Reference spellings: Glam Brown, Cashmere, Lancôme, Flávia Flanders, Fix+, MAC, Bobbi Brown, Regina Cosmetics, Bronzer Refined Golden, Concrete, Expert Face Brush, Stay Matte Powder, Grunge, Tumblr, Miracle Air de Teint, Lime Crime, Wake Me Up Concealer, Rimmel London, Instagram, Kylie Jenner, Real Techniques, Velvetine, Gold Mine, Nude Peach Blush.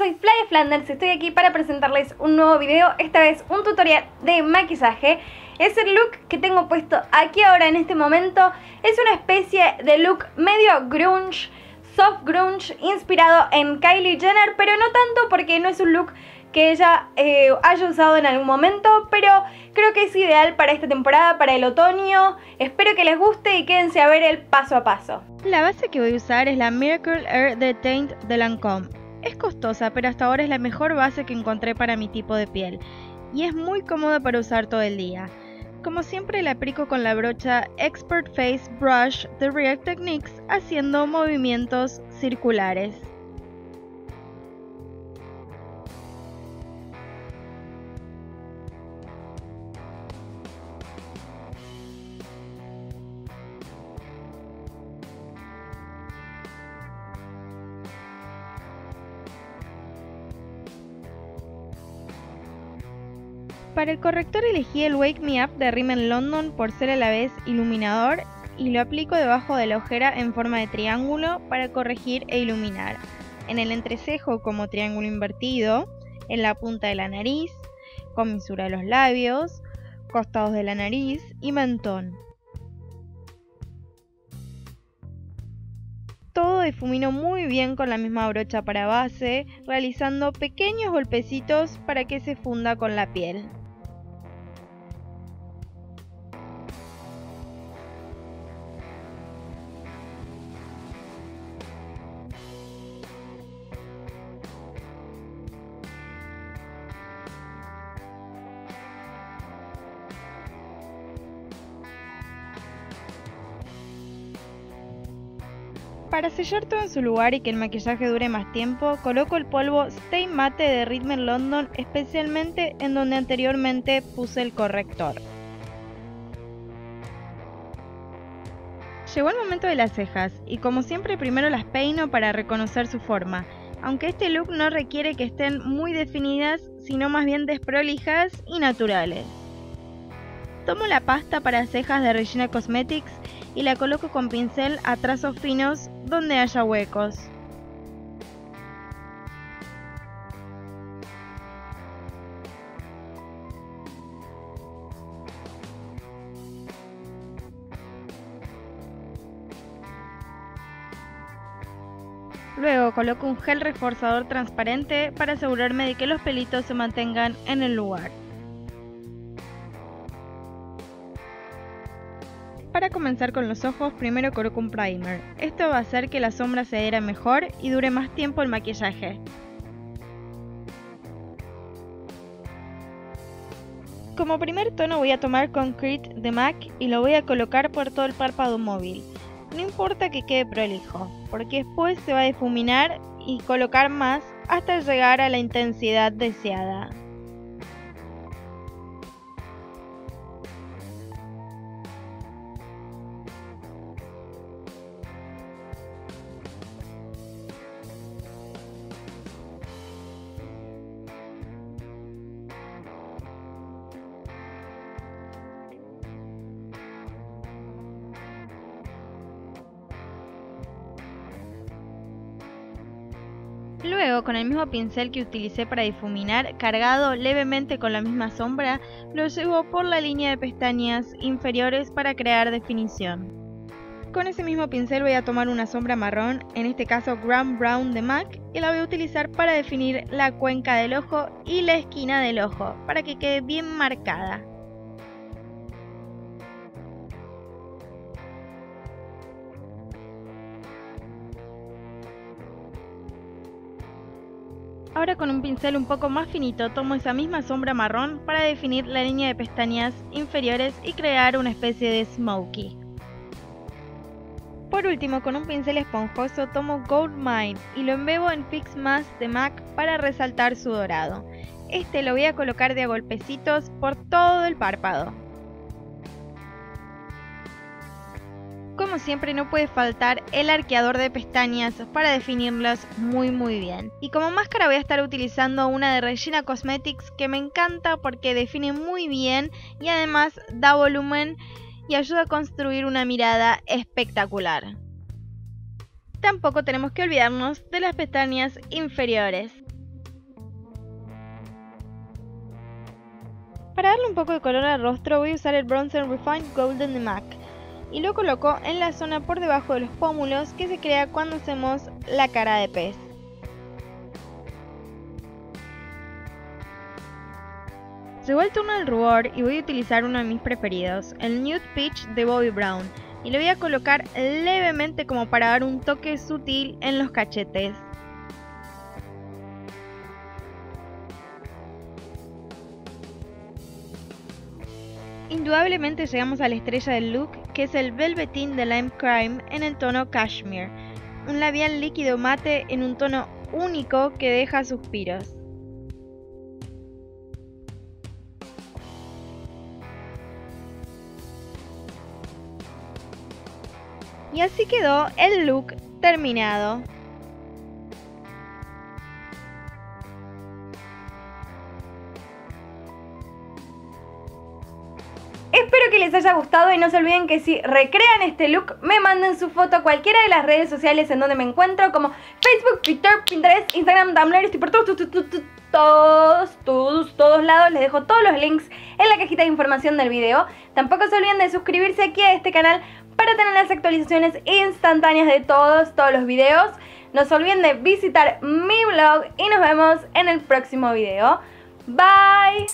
soy Flávia Flanders y estoy aquí para presentarles un nuevo video, esta vez un tutorial de maquillaje. Es el look que tengo puesto aquí ahora en este momento, es una especie de look medio grunge, soft grunge, inspirado en Kylie Jenner, pero no tanto porque no es un look que ella haya usado en algún momento, pero creo que es ideal para esta temporada, para el otoño. Espero que les guste y quédense a ver el paso a paso. La base que voy a usar es la Miracle Air de Teint de Lancôme. Es costosa, pero hasta ahora es la mejor base que encontré para mi tipo de piel y es muy cómoda para usar todo el día. Como siempre la aplico con la brocha Expert Face Brush de Real Techniques haciendo movimientos circulares. Para el corrector elegí el Wake Me Up de Rimmel London por ser a la vez iluminador y lo aplico debajo de la ojera en forma de triángulo para corregir e iluminar. En el entrecejo como triángulo invertido, en la punta de la nariz, comisura de los labios, costados de la nariz y mentón. Todo difumino muy bien con la misma brocha para base, realizando pequeños golpecitos para que se funda con la piel. Para sellar todo en su lugar y que el maquillaje dure más tiempo, coloco el polvo Stay Matte de Rimmel London, especialmente en donde anteriormente puse el corrector. Llegó el momento de las cejas y como siempre primero las peino para reconocer su forma, aunque este look no requiere que estén muy definidas, sino más bien desprolijas y naturales. Tomo la pasta para cejas de Regina Cosmetics y la coloco con pincel a trazos finos donde haya huecos. Luego coloco un gel reforzador transparente para asegurarme de que los pelitos se mantengan en el lugar. Para comenzar con los ojos, primero coloco un primer. Esto va a hacer que la sombra se adhiera mejor y dure más tiempo el maquillaje. Como primer tono voy a tomar Concrete de MAC y lo voy a colocar por todo el párpado móvil. No importa que quede prolijo, porque después se va a difuminar y colocar más hasta llegar a la intensidad deseada. Luego, con el mismo pincel que utilicé para difuminar, cargado levemente con la misma sombra, lo llevo por la línea de pestañas inferiores para crear definición. Con ese mismo pincel voy a tomar una sombra marrón, en este caso Glam Brown de MAC, y la voy a utilizar para definir la cuenca del ojo y la esquina del ojo, para que quede bien marcada. Ahora con un pincel un poco más finito tomo esa misma sombra marrón para definir la línea de pestañas inferiores y crear una especie de smokey. Por último, con un pincel esponjoso tomo Gold Mine y lo embebo en Fix+ de MAC para resaltar su dorado. Este lo voy a colocar de a golpecitos por todo el párpado. Como siempre no puede faltar el arqueador de pestañas para definirlos muy bien. Y como máscara voy a estar utilizando una de Regina Cosmetics que me encanta porque define muy bien y además da volumen y ayuda a construir una mirada espectacular. Tampoco tenemos que olvidarnos de las pestañas inferiores. Para darle un poco de color al rostro voy a usar el Bronzer Refined Golden de MAC y lo coloco en la zona por debajo de los pómulos que se crea cuando hacemos la cara de pez. Llegó el turno del rubor y voy a utilizar uno de mis preferidos, el Nude Peach de Bobbi Brown, y lo voy a colocar levemente como para dar un toque sutil en los cachetes. Indudablemente llegamos a la estrella del look, que es el Velvetine de Lime Crime en el tono Cashmere, un labial líquido mate en un tono único que deja suspiros. Y así quedó el look terminado. Espero que les haya gustado y no se olviden que si recrean este look me manden su foto a cualquiera de las redes sociales en donde me encuentro, como Facebook, Twitter, Pinterest, Instagram, Tumblr, estoy por todos lados. Les dejo todos los links en la cajita de información del video. Tampoco se olviden de suscribirse aquí a este canal para tener las actualizaciones instantáneas de todos los videos. No se olviden de visitar mi blog y nos vemos en el próximo video. Bye.